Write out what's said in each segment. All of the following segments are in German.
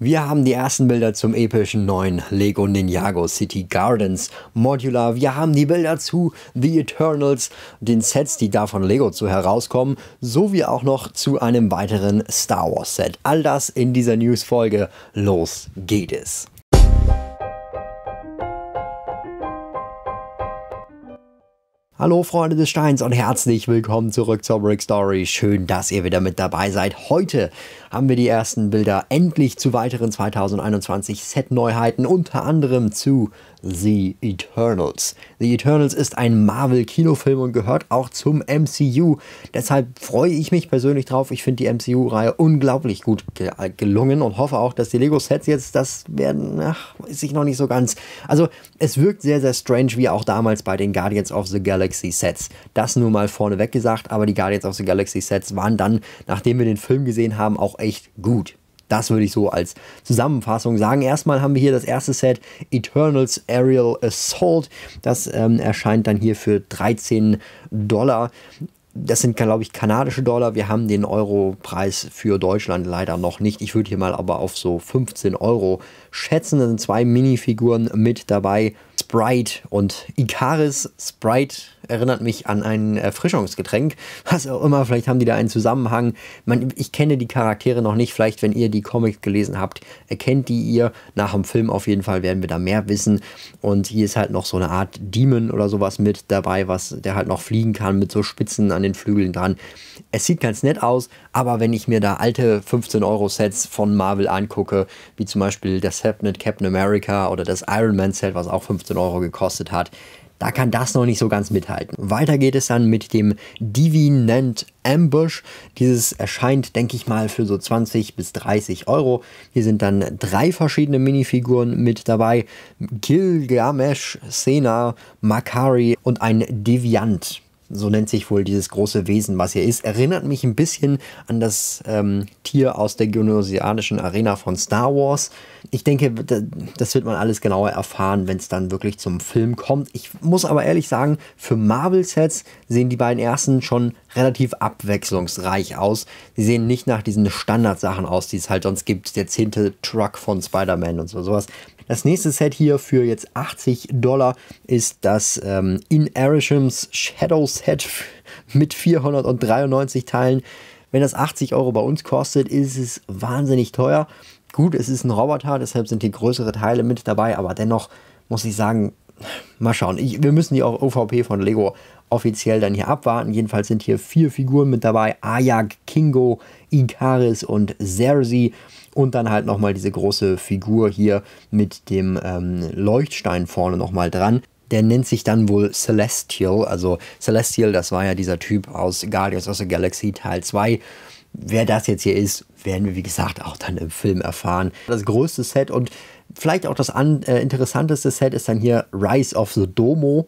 Wir haben die ersten Bilder zum epischen neuen LEGO Ninjago City Gardens Modular. Wir haben die Bilder zu The Eternals, den Sets, die da von LEGO zu herauskommen, sowie auch noch zu einem weiteren Star Wars Set. All das in dieser News-Folge. Los geht es! Hallo Freunde des Steins und herzlich willkommen zurück zur Brick Story. Schön, dass ihr wieder mit dabei seid. Heute haben wir die ersten Bilder endlich zu weiteren 2021 Set-Neuheiten, unter anderem zu The Eternals. The Eternals ist ein Marvel-Kinofilm und gehört auch zum MCU. Deshalb freue ich mich persönlich drauf. Ich finde die MCU-Reihe unglaublich gut gelungen und hoffe auch, dass die Lego-Sets jetzt das werden. Ach, weiß ich noch nicht so ganz. Also es wirkt sehr, sehr strange, wie auch damals bei den Guardians of the Galaxy Sets. Das nur mal vorneweg gesagt, aber die Guardians of the Galaxy Sets waren dann, nachdem wir den Film gesehen haben, auch echt gut. Das würde ich so als Zusammenfassung sagen. Erstmal haben wir hier das erste Set, Eternals Aerial Assault. Das erscheint dann hier für $13. Das sind, glaube ich, kanadische Dollar. Wir haben den Euro-Preis für Deutschland leider noch nicht. Ich würde hier mal aber auf so 15 Euro schätzen. Da sind zwei Minifiguren mit dabei. Sprite und Ikaris. Sprite erinnert mich an ein Erfrischungsgetränk, was auch immer, vielleicht haben die da einen Zusammenhang. Ich kenne die Charaktere noch nicht, vielleicht wenn ihr die Comics gelesen habt, erkennt die ihr. Nach dem Film auf jeden Fall werden wir da mehr wissen. Und hier ist halt noch so eine Art Demon oder sowas mit dabei, was der halt noch fliegen kann mit so Spitzen an den Flügeln dran. Es sieht ganz nett aus, aber wenn ich mir da alte 15-Euro-Sets von Marvel angucke, wie zum Beispiel das Set mit Captain America oder das Iron Man Set, was auch 15 Euro gekostet hat, da kann das noch nicht so ganz mithalten. Weiter geht es dann mit dem Deviant Ambush. Dieses erscheint, denke ich mal, für so 20 bis 30 Euro. Hier sind dann drei verschiedene Minifiguren mit dabei. Gilgamesh, Sena, Makari und ein Deviant. So nennt sich wohl dieses große Wesen, was hier ist. Erinnert mich ein bisschen an das Tier aus der gynosianischen Arena von Star Wars. Ich denke, das wird man alles genauer erfahren, wenn es dann wirklich zum Film kommt. Ich muss aber ehrlich sagen, für Marvel-Sets sehen die beiden ersten schon relativ abwechslungsreich aus. Sie sehen nicht nach diesen Standardsachen aus, die es halt sonst gibt. Der 10. Truck von Spider-Man und so sowas. Das nächste Set hier für jetzt $80 ist das In Arishims Shadow Set mit 493 Teilen. Wenn das 80 Euro bei uns kostet, ist es wahnsinnig teuer. Gut, es ist ein Roboter, deshalb sind hier größere Teile mit dabei, aber dennoch muss ich sagen, mal schauen. Wir müssen die auch OVP von Lego offiziell dann hier abwarten. Jedenfalls sind hier 4 Figuren mit dabei. Ajak, Kingo, Ikaris und Sersi. Und dann halt nochmal diese große Figur hier mit dem Leuchtstein vorne nochmal dran. Der nennt sich dann wohl Celestial. Also Celestial, das war ja dieser Typ aus Guardians of the Galaxy Teil 2. Wer das jetzt hier ist, werden wir wie gesagt auch dann im Film erfahren. Das größte Set und vielleicht auch das interessanteste Set ist dann hier Rise of the Domo.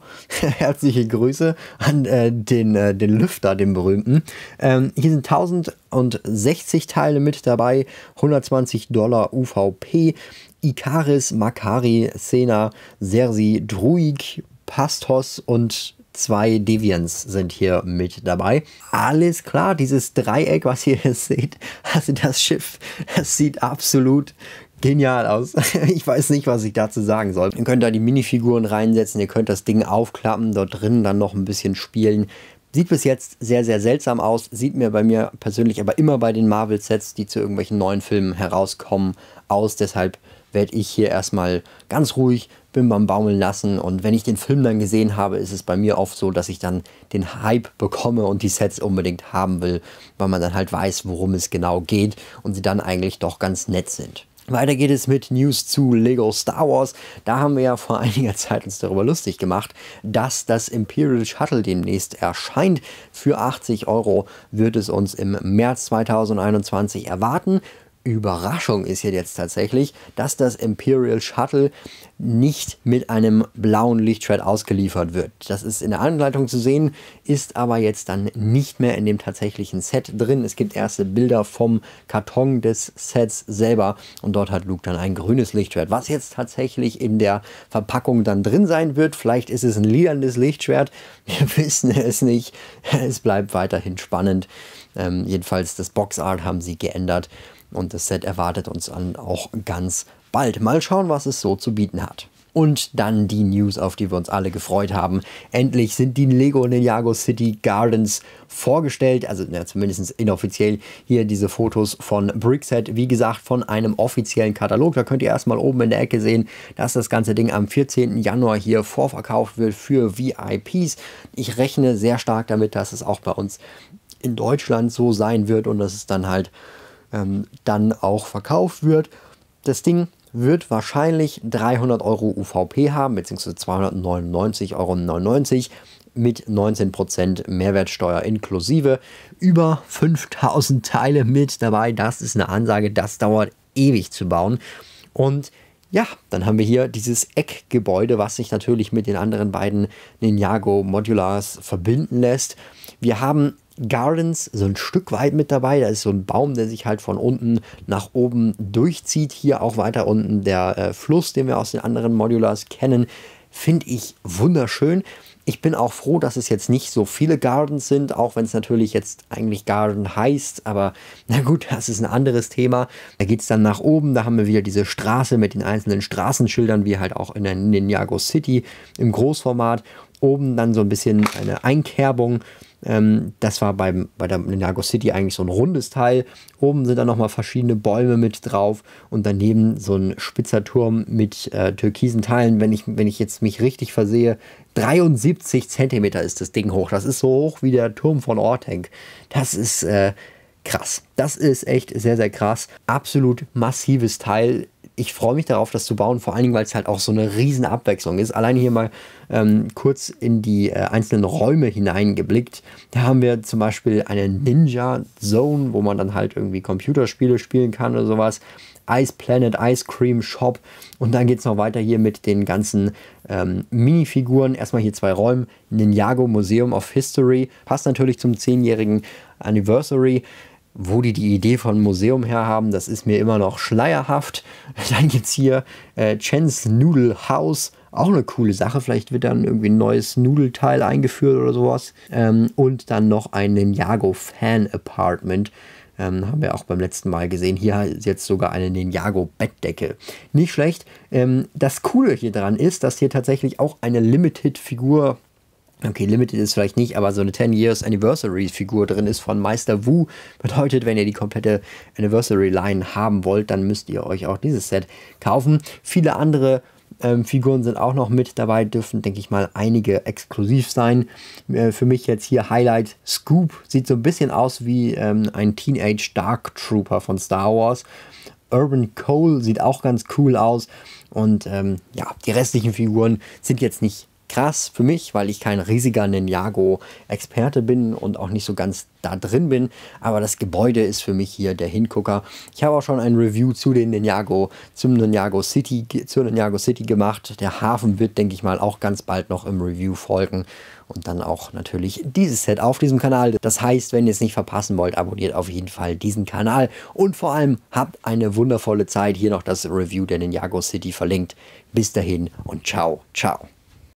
Herzliche Grüße an den Lüfter, den berühmten. Hier sind 1060 Teile mit dabei, $120 UVP. Ikaris, Makari, Sena, Sersi, Druig, Pastos und 2 Deviants sind hier mit dabei. Alles klar, dieses Dreieck, was ihr hier seht, also das Schiff, das sieht absolut genial aus. Ich weiß nicht, was ich dazu sagen soll. Ihr könnt da die Minifiguren reinsetzen, ihr könnt das Ding aufklappen, dort drin dann noch ein bisschen spielen. Sieht bis jetzt sehr, sehr seltsam aus, sieht mir bei mir persönlich aber immer bei den Marvel-Sets, die zu irgendwelchen neuen Filmen herauskommen, aus. Deshalb werde ich hier erstmal ganz ruhig bin beim Baumeln lassen und wenn ich den Film dann gesehen habe, ist es bei mir oft so, dass ich dann den Hype bekomme und die Sets unbedingt haben will, weil man dann halt weiß, worum es genau geht und sie dann eigentlich doch ganz nett sind. Weiter geht es mit News zu Lego Star Wars. Da haben wir ja vor einiger Zeit uns darüber lustig gemacht, dass das Imperial Shuttle demnächst erscheint. Für 80 Euro wird es uns im März 2021 erwarten. Überraschung ist hier jetzt tatsächlich, dass das Imperial Shuttle nicht mit einem blauen Lichtschwert ausgeliefert wird. Das ist in der Anleitung zu sehen, ist aber jetzt dann nicht mehr in dem tatsächlichen Set drin. Es gibt erste Bilder vom Karton des Sets selber und dort hat Luke dann ein grünes Lichtschwert, was jetzt tatsächlich in der Verpackung dann drin sein wird. Vielleicht ist es ein lilanes Lichtschwert, wir wissen es nicht. Es bleibt weiterhin spannend. Jedenfalls das Boxart haben sie geändert. Und das Set erwartet uns dann auch ganz bald. Mal schauen, was es so zu bieten hat. Und dann die News, auf die wir uns alle gefreut haben. Endlich sind die LEGO Ninjago City Gardens vorgestellt, also ja, zumindest inoffiziell. Hier diese Fotos von BrickSet, wie gesagt, von einem offiziellen Katalog. Da könnt ihr erstmal oben in der Ecke sehen, dass das ganze Ding am 14. Januar hier vorverkauft wird für VIPs. Ich rechne sehr stark damit, dass es auch bei uns in Deutschland so sein wird und dass es dann halt dann auch verkauft wird. Das Ding wird wahrscheinlich 300 Euro UVP haben, beziehungsweise 299,99 Euro mit 19% Mehrwertsteuer inklusive. Über 5000 Teile mit dabei, das ist eine Ansage, das dauert ewig zu bauen. Und ja, dann haben wir hier dieses Eckgebäude, was sich natürlich mit den anderen beiden Ninjago Modulars verbinden lässt. Wir haben Gardens so ein Stück weit mit dabei, da ist so ein Baum, der sich halt von unten nach oben durchzieht, hier auch weiter unten der Fluss, den wir aus den anderen Modulars kennen, finde ich wunderschön. Ich bin auch froh, dass es jetzt nicht so viele Gardens sind, auch wenn es natürlich jetzt eigentlich Garden heißt, aber na gut, das ist ein anderes Thema. Da geht es dann nach oben, da haben wir wieder diese Straße mit den einzelnen Straßenschildern, wie halt auch in der Ninjago City im Großformat. Oben dann so ein bisschen eine Einkerbung. Das war bei der Ninjago City eigentlich so ein rundes Teil. Oben sind dann nochmal verschiedene Bäume mit drauf und daneben so ein spitzer Turm mit türkisen Teilen. Wenn ich jetzt mich richtig versehe, 73 cm ist das Ding hoch. Das ist so hoch wie der Turm von Ortenk. Das ist krass. Das ist echt sehr, sehr krass. Absolut massives Teil. Ich freue mich darauf, das zu bauen, vor allen Dingen, weil es halt auch so eine riesen Abwechslung ist. Allein hier mal kurz in die einzelnen Räume hineingeblickt. Da haben wir zum Beispiel eine Ninja Zone, wo man dann halt irgendwie Computerspiele spielen kann oder sowas. Ice Planet, Ice Cream Shop. Und dann geht es noch weiter hier mit den ganzen Minifiguren. Erstmal hier zwei Räume. Ninjago Museum of History. Passt natürlich zum 10-jährigen Anniversary. Wo die Idee von Museum her haben, das ist mir immer noch schleierhaft. Dann gibt es hier Chen's Noodle House, auch eine coole Sache. Vielleicht wird dann irgendwie ein neues Nudelteil eingeführt oder sowas. Und dann noch ein Ninjago Fan Apartment. Haben wir auch beim letzten Mal gesehen. Hier ist jetzt sogar eine Ninjago-Bettdecke. Nicht schlecht. Das Coole hier dran ist, dass hier tatsächlich auch eine Limited-Figur, okay, Limited ist vielleicht nicht, aber so eine 10 Years Anniversary Figur drin ist von Meister Wu. Bedeutet, wenn ihr die komplette Anniversary Line haben wollt, dann müsst ihr euch auch dieses Set kaufen. Viele andere Figuren sind auch noch mit dabei, dürfen, denke ich mal, einige exklusiv sein. Für mich jetzt hier Highlight Scoop. Sieht so ein bisschen aus wie ein Teenage Dark Trooper von Star Wars. Urban Cole sieht auch ganz cool aus. Und ja, die restlichen Figuren sind jetzt nicht krass für mich, weil ich kein riesiger Ninjago-Experte bin und auch nicht so ganz da drin bin, aber das Gebäude ist für mich hier der Hingucker. Ich habe auch schon ein Review zu den Ninjago City gemacht. Der Hafen wird, denke ich mal, auch ganz bald noch im Review folgen und dann auch natürlich dieses Set auf diesem Kanal. Das heißt, wenn ihr es nicht verpassen wollt, abonniert auf jeden Fall diesen Kanal und vor allem habt eine wundervolle Zeit. Hier noch das Review der Ninjago City verlinkt. Bis dahin und ciao, ciao.